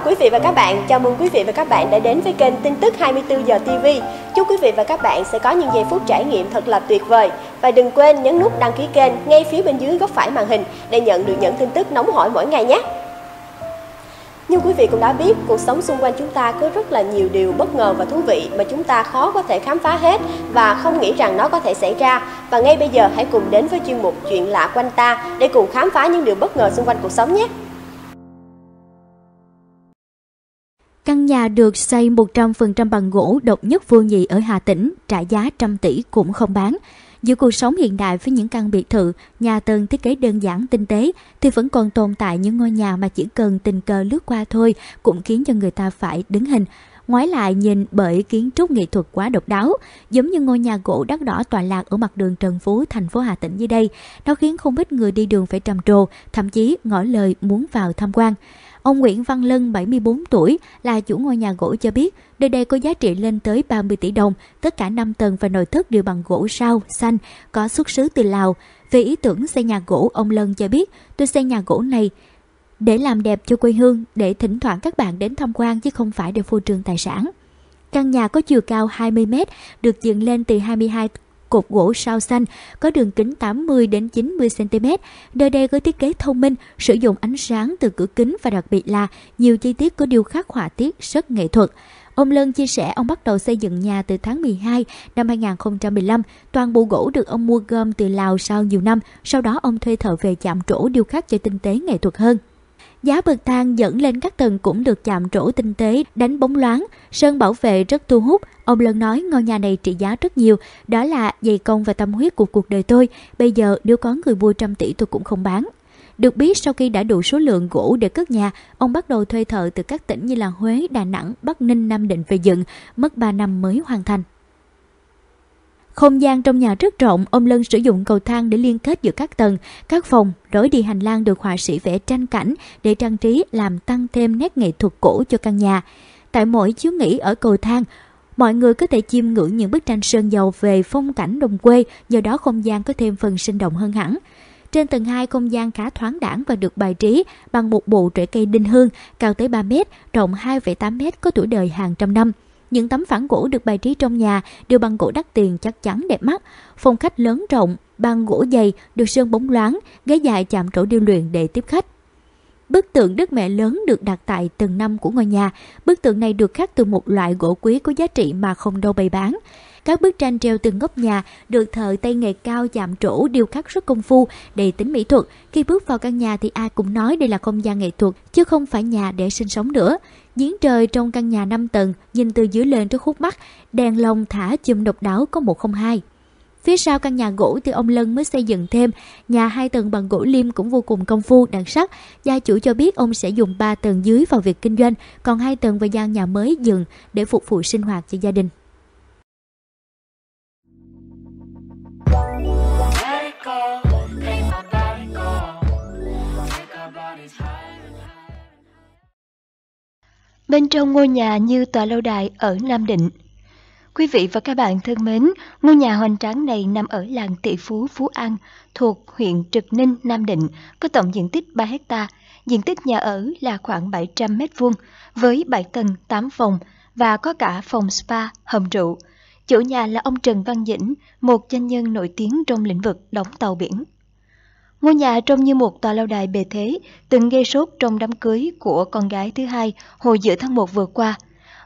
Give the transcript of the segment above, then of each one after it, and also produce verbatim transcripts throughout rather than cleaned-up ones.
chào quý vị và các bạn. Chào mừng quý vị và các bạn đã đến với kênh tin tức hai mươi tư giờ ti vi. Chúc quý vị và các bạn sẽ có những giây phút trải nghiệm thật là tuyệt vời. Và đừng quên nhấn nút đăng ký kênh ngay phía bên dưới góc phải màn hình để nhận được những tin tức nóng hổi mỗi ngày nhé. Như quý vị cũng đã biết, cuộc sống xung quanh chúng ta có rất là nhiều điều bất ngờ và thú vị mà chúng ta khó có thể khám phá hết và không nghĩ rằng nó có thể xảy ra. Và ngay bây giờ hãy cùng đến với chuyên mục Chuyện lạ quanh ta để cùng khám phá những điều bất ngờ xung quanh cuộc sống nhé. Căn nhà được xây một trăm phần trăm bằng gỗ độc nhất vô nhị ở Hà Tĩnh, trả giá trăm tỷ cũng không bán. Giữa cuộc sống hiện đại với những căn biệt thự, nhà tường thiết kế đơn giản tinh tế, thì vẫn còn tồn tại những ngôi nhà mà chỉ cần tình cờ lướt qua thôi cũng khiến cho người ta phải đứng hình. Ngoái lại nhìn bởi kiến trúc nghệ thuật quá độc đáo, giống như ngôi nhà gỗ đắt đỏ tọa lạc ở mặt đường Trần Phú, thành phố Hà Tĩnh dưới đây, nó khiến không ít người đi đường phải trầm trồ, thậm chí ngỏ lời muốn vào tham quan. Ông Nguyễn Văn Lân, bảy mươi bốn tuổi, là chủ ngôi nhà gỗ cho biết, nơi đây có giá trị lên tới ba mươi tỷ đồng, tất cả năm tầng và nội thất đều bằng gỗ sao, xanh, có xuất xứ từ Lào. Về ý tưởng xây nhà gỗ, ông Lân cho biết, tôi xây nhà gỗ này để làm đẹp cho quê hương, để thỉnh thoảng các bạn đến tham quan chứ không phải để phô trương tài sản. Căn nhà có chiều cao hai mươi mét, được dựng lên từ hai mươi hai cột gỗ sao xanh, có đường kính tám mươi đến chín mươi xăng ti mét. Nơi đây có thiết kế thông minh, sử dụng ánh sáng từ cửa kính và đặc biệt là nhiều chi tiết có điêu khắc họa tiết rất nghệ thuật. Ông Lân chia sẻ ông bắt đầu xây dựng nhà từ tháng mười hai năm hai nghìn không trăm mười lăm. Toàn bộ gỗ được ông mua gom từ Lào sau nhiều năm, sau đó ông thuê thợ về chạm trổ điêu khắc cho tinh tế nghệ thuật hơn. Giá bậc thang dẫn lên các tầng cũng được chạm trổ tinh tế, đánh bóng loáng, sơn bảo vệ rất thu hút. Ông Lân nói ngôi nhà này trị giá rất nhiều, đó là dày công và tâm huyết của cuộc đời tôi. Bây giờ nếu có người mua trăm tỷ tôi cũng không bán. Được biết sau khi đã đủ số lượng gỗ để cất nhà, ông bắt đầu thuê thợ từ các tỉnh như là Huế, Đà Nẵng, Bắc Ninh, Nam Định về dựng, mất ba năm mới hoàn thành. Không gian trong nhà rất rộng, ông Lân sử dụng cầu thang để liên kết giữa các tầng, các phòng, lối đi hành lang được họa sĩ vẽ tranh cảnh để trang trí làm tăng thêm nét nghệ thuật cổ cho căn nhà. Tại mỗi chiếu nghỉ ở cầu thang, mọi người có thể chiêm ngưỡng những bức tranh sơn dầu về phong cảnh đồng quê, do đó không gian có thêm phần sinh động hơn hẳn. Trên tầng hai, không gian khá thoáng đãng và được bài trí bằng một bộ rễ cây đinh hương cao tới ba mét, rộng hai phẩy tám mét, có tuổi đời hàng trăm năm. Những tấm phản gỗ được bài trí trong nhà đều bằng gỗ đắt tiền, chắc chắn đẹp mắt. Phòng khách lớn rộng, bằng gỗ dày, được sơn bóng loáng, ghế dài chạm trổ điêu luyện để tiếp khách. Bức tượng Đức Mẹ lớn được đặt tại tầng năm của ngôi nhà. Bức tượng này được khắc từ một loại gỗ quý có giá trị mà không đâu bày bán. Các bức tranh treo từng góc nhà được thợ tay nghề cao chạm trổ điêu khắc rất công phu, đầy tính mỹ thuật. Khi bước vào căn nhà thì ai cũng nói đây là không gian nghệ thuật, chứ không phải nhà để sinh sống nữa. Giếng trời trong căn nhà năm tầng, nhìn từ dưới lên rất hút mắt, đèn lồng thả chùm độc đáo có một không hai. Phía sau căn nhà gỗ thì ông Lân mới xây dựng thêm nhà hai tầng bằng gỗ lim cũng vô cùng công phu, đặc sắc. Gia chủ cho biết ông sẽ dùng ba tầng dưới vào việc kinh doanh, còn hai tầng và gian nhà mới dựng để phục vụ sinh hoạt cho gia đình. Bên trong ngôi nhà như tòa lâu đài ở Nam Định. Quý vị và các bạn thân mến, ngôi nhà hoành tráng này nằm ở làng Tỷ Phú, Phú An, thuộc huyện Trực Ninh, Nam Định, có tổng diện tích ba héc ta, diện tích nhà ở là khoảng bảy trăm mét vuông, với bảy tầng, tám phòng và có cả phòng spa, hầm rượu. Chủ nhà là ông Trần Văn Dĩnh, một doanh nhân nổi tiếng trong lĩnh vực đóng tàu biển. Ngôi nhà trông như một tòa lâu đài bề thế, từng gây sốt trong đám cưới của con gái thứ hai hồi giữa tháng một vừa qua.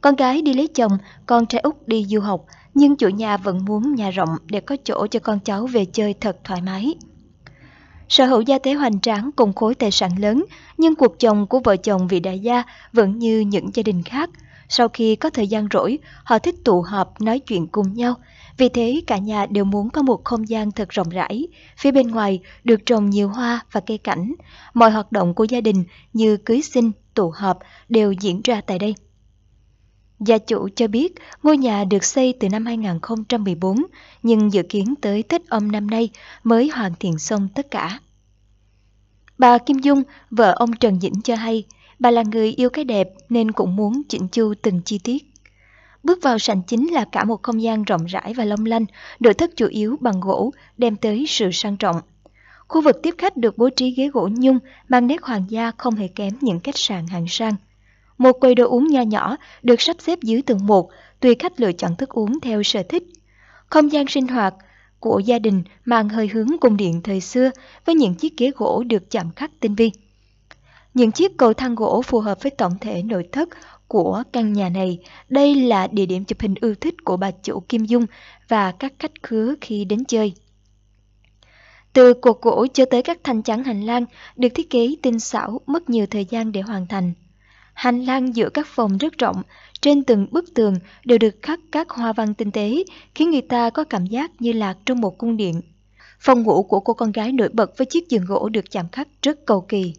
Con gái đi lấy chồng, con trai út đi du học, nhưng chủ nhà vẫn muốn nhà rộng để có chỗ cho con cháu về chơi thật thoải mái. Sở hữu gia thế hoành tráng cùng khối tài sản lớn, nhưng cuộc chồng của vợ chồng vị đại gia vẫn như những gia đình khác. Sau khi có thời gian rỗi, họ thích tụ họp nói chuyện cùng nhau. Vì thế cả nhà đều muốn có một không gian thật rộng rãi, phía bên ngoài được trồng nhiều hoa và cây cảnh. Mọi hoạt động của gia đình như cưới xin, tụ họp đều diễn ra tại đây. Gia chủ cho biết ngôi nhà được xây từ năm hai nghìn không trăm mười bốn, nhưng dự kiến tới Tết Âm năm nay mới hoàn thiện xong tất cả. Bà Kim Dung, vợ ông Trần Dĩnh cho hay, bà là người yêu cái đẹp nên cũng muốn chỉnh chu từng chi tiết. Bước vào sảnh chính là cả một không gian rộng rãi và long lanh, nội thất chủ yếu bằng gỗ, đem tới sự sang trọng. Khu vực tiếp khách được bố trí ghế gỗ nhung, mang nét hoàng gia không hề kém những khách sạn hạng sang. Một quầy đồ uống nho nhỏ được sắp xếp dưới tầng một, tùy khách lựa chọn thức uống theo sở thích. Không gian sinh hoạt của gia đình mang hơi hướng cung điện thời xưa với những chiếc ghế gỗ được chạm khắc tinh vi. Những chiếc cầu thang gỗ phù hợp với tổng thể nội thất của căn nhà này. Đây là địa điểm chụp hình ưa thích của bà chủ Kim Dung và các khách khứa khi đến chơi. Từ cột gỗ cho tới các thanh chắn hành lang được thiết kế tinh xảo, mất nhiều thời gian để hoàn thành. Hành lang giữa các phòng rất rộng, trên từng bức tường đều được khắc các hoa văn tinh tế, khiến người ta có cảm giác như lạc trong một cung điện. Phòng ngủ của cô con gái nổi bật với chiếc giường gỗ được chạm khắc rất cầu kỳ.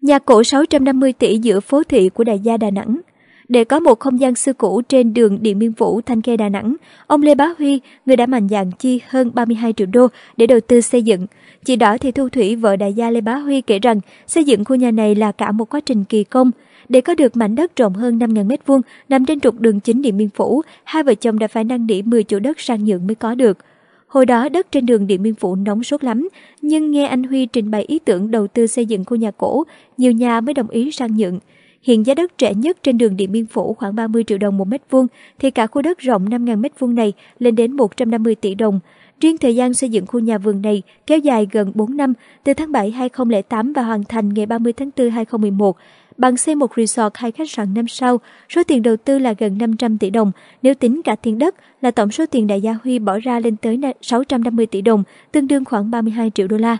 Nhà cổ sáu trăm năm mươi tỷ giữa phố thị của đại gia Đà Nẵng. Để có một không gian xưa cũ trên đường Điện Biên Phủ, Thanh Khê, Đà Nẵng, ông Lê Bá Huy, người đã mạnh dạn chi hơn ba mươi hai triệu đô để đầu tư xây dựng. Chị Đỗ Thị Thu Thủy, vợ đại gia Lê Bá Huy kể rằng xây dựng khu nhà này là cả một quá trình kỳ công. Để có được mảnh đất rộng hơn năm nghìn mét vuông nằm trên trục đường chính Điện Biên Phủ, hai vợ chồng đã phải năn nỉ mười chủ đất sang nhượng mới có được. Hồi đó đất trên đường Điện Biên Phủ nóng sốt lắm, nhưng nghe anh Huy trình bày ý tưởng đầu tư xây dựng khu nhà cổ, nhiều nhà mới đồng ý sang nhượng. Hiện giá đất rẻ nhất trên đường Điện Biên Phủ khoảng ba mươi triệu đồng một mét vuông, thì cả khu đất rộng năm nghìn mét vuông này lên đến một trăm năm mươi tỷ đồng. Riêng thời gian xây dựng khu nhà vườn này kéo dài gần bốn năm, từ tháng bảy hai nghìn không trăm lẻ tám và hoàn thành ngày ba mươi tháng tư hai nghìn không trăm mười một. Bằng xây một resort hai khách sạn năm sao, số tiền đầu tư là gần năm trăm tỷ đồng. Nếu tính cả tiền đất là tổng số tiền đại gia Huy bỏ ra lên tới sáu trăm năm mươi tỷ đồng, tương đương khoảng ba mươi hai triệu đô la.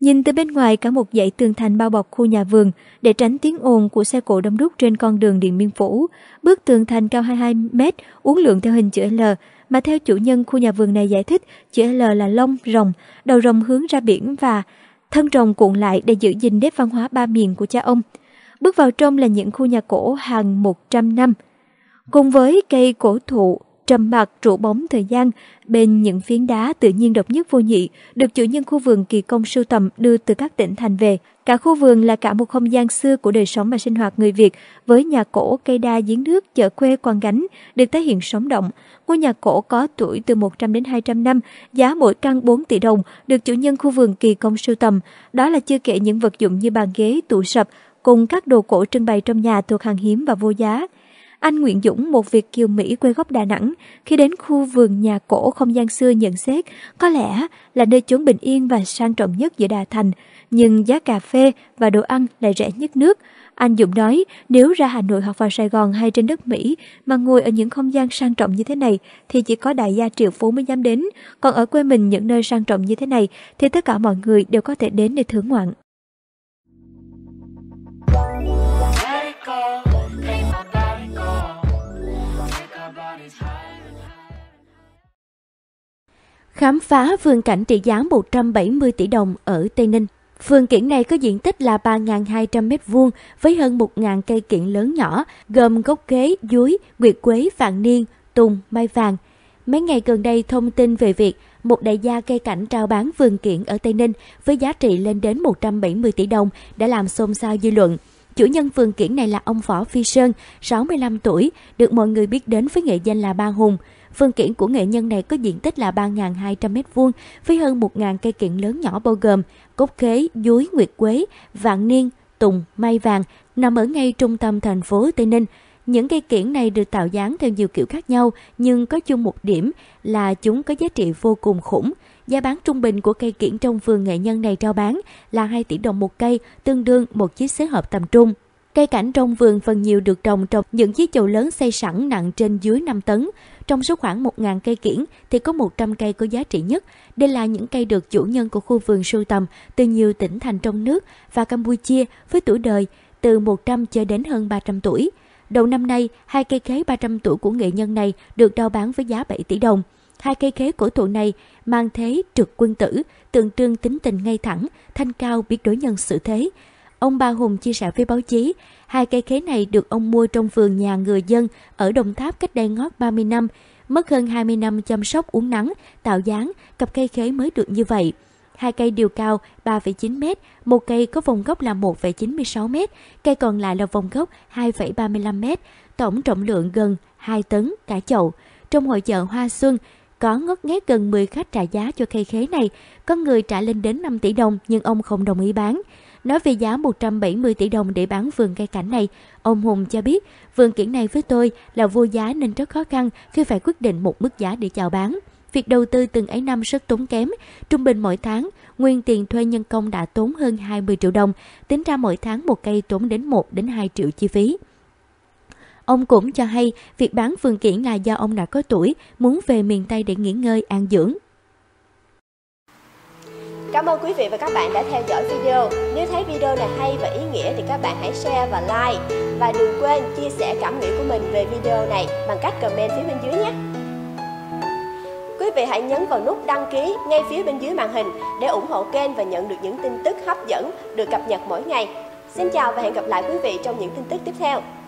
Nhìn từ bên ngoài, cả một dãy tường thành bao bọc khu nhà vườn. Để tránh tiếng ồn của xe cộ đông đúc trên con đường Điện Biên Phủ, bức tường thành cao hai mươi hai mét, uốn lượn theo hình chữ L, mà theo chủ nhân khu nhà vườn này giải thích, chữ L là lông rồng, đầu rồng hướng ra biển và thân rồng cuộn lại để giữ gìn nét văn hóa ba miền của cha ông. Bước vào trong là những khu nhà cổ hàng một trăm năm. Cùng với cây cổ thụ trầm mặc trụ bóng thời gian, bên những phiến đá tự nhiên độc nhất vô nhị được chủ nhân khu vườn kỳ công sưu tầm đưa từ các tỉnh thành về. Cả khu vườn là cả một không gian xưa của đời sống và sinh hoạt người Việt, với nhà cổ, cây đa, giếng nước, chợ quê, quan gánh được tái hiện sống động. Ngôi nhà cổ có tuổi từ một trăm đến hai trăm năm, giá mỗi căn bốn tỷ đồng, được chủ nhân khu vườn kỳ công sưu tầm. Đó là chưa kể những vật dụng như bàn ghế, tủ sập cùng các đồ cổ trưng bày trong nhà thuộc hàng hiếm và vô giá. Anh Nguyễn Dũng, một Việt kiều Mỹ quê gốc Đà Nẵng, khi đến khu vườn nhà cổ không gian xưa nhận xét có lẽ là nơi chốn bình yên và sang trọng nhất giữa Đà Thành, nhưng giá cà phê và đồ ăn lại rẻ nhất nước. Anh Dũng nói nếu ra Hà Nội hoặc vào Sài Gòn hay trên đất Mỹ mà ngồi ở những không gian sang trọng như thế này thì chỉ có đại gia triệu phú mới dám đến, còn ở quê mình những nơi sang trọng như thế này thì tất cả mọi người đều có thể đến để thưởng ngoạn. Khám phá vườn cảnh trị giá một trăm bảy mươi tỷ đồng ở Tây Ninh. Vườn kiểng này có diện tích là ba nghìn hai trăm mét vuông với hơn một nghìn cây kiểng lớn nhỏ, gồm gốc khế, dúi, nguyệt quế, vạn niên, tùng, mai vàng. Mấy ngày gần đây, thông tin về việc một đại gia cây cảnh trao bán vườn kiểng ở Tây Ninh với giá trị lên đến một trăm bảy mươi tỷ đồng đã làm xôn xao dư luận. Chủ nhân vườn kiểng này là ông Võ Phi Sơn, sáu mươi lăm tuổi, được mọi người biết đến với nghệ danh là Ba Hùng. Vườn kiểng của nghệ nhân này có diện tích là ba nghìn hai trăm mét vuông với hơn một nghìn cây kiểng lớn nhỏ bao gồm cốc khế, dúi, nguyệt quế, vạn niên, tùng, mai vàng, nằm ở ngay trung tâm thành phố Tây Ninh. Những cây kiểng này được tạo dáng theo nhiều kiểu khác nhau nhưng có chung một điểm là chúng có giá trị vô cùng khủng. Giá bán trung bình của cây kiểng trong vườn nghệ nhân này trao bán là hai tỷ đồng một cây, tương đương một chiếc xế hộp tầm trung. Cây cảnh trong vườn phần nhiều được trồng trong những chiếc chậu lớn xây sẵn nặng trên dưới năm tấn. Trong số khoảng một nghìn cây kiểng thì có một trăm cây có giá trị nhất. Đây là những cây được chủ nhân của khu vườn sưu tầm từ nhiều tỉnh thành trong nước và Campuchia với tuổi đời từ một trăm cho đến hơn ba trăm tuổi. Đầu năm nay, hai cây khế ba trăm tuổi của nghệ nhân này được đao bán với giá bảy tỷ đồng. Hai cây khế cổ thụ này mang thế trực quân tử, tượng trưng tính tình ngay thẳng, thanh cao, biết đối nhân xử thế. Ông Ba Hùng chia sẻ với báo chí, hai cây khế này được ông mua trong vườn nhà người dân ở Đồng Tháp cách đây ngót ba mươi năm, mất hơn hai mươi năm chăm sóc uốn nắn, tạo dáng, cặp cây khế mới được như vậy. Hai cây đều cao ba phẩy chín mét, một cây có vòng gốc là một phẩy chín mươi sáu mét, cây còn lại là vòng gốc hai phẩy ba mươi lăm mét. tổng trọng lượng gần hai tấn cá chậu. Trong hội chợ Hoa Xuân có ngót nghét gần mười khách trả giá cho cây khế này, có người trả lên đến năm tỷ đồng nhưng ông không đồng ý bán. Nói về giá một trăm bảy mươi tỷ đồng để bán vườn cây cảnh này, ông Hùng cho biết vườn kiểng này với tôi là vô giá nên rất khó khăn khi phải quyết định một mức giá để chào bán. Việc đầu tư từng ấy năm rất tốn kém, trung bình mỗi tháng, nguyên tiền thuê nhân công đã tốn hơn hai mươi triệu đồng, tính ra mỗi tháng một cây tốn đến một đến hai triệu chi phí. Ông cũng cho hay việc bán vườn kiểng là do ông đã có tuổi, muốn về miền Tây để nghỉ ngơi, an dưỡng. Cảm ơn quý vị và các bạn đã theo dõi video. Nếu thấy video này hay và ý nghĩa thì các bạn hãy share và like. Và đừng quên chia sẻ cảm nghĩ của mình về video này bằng cách comment phía bên dưới nhé. Quý vị hãy nhấn vào nút đăng ký ngay phía bên dưới màn hình để ủng hộ kênh và nhận được những tin tức hấp dẫn được cập nhật mỗi ngày. Xin chào và hẹn gặp lại quý vị trong những tin tức tiếp theo.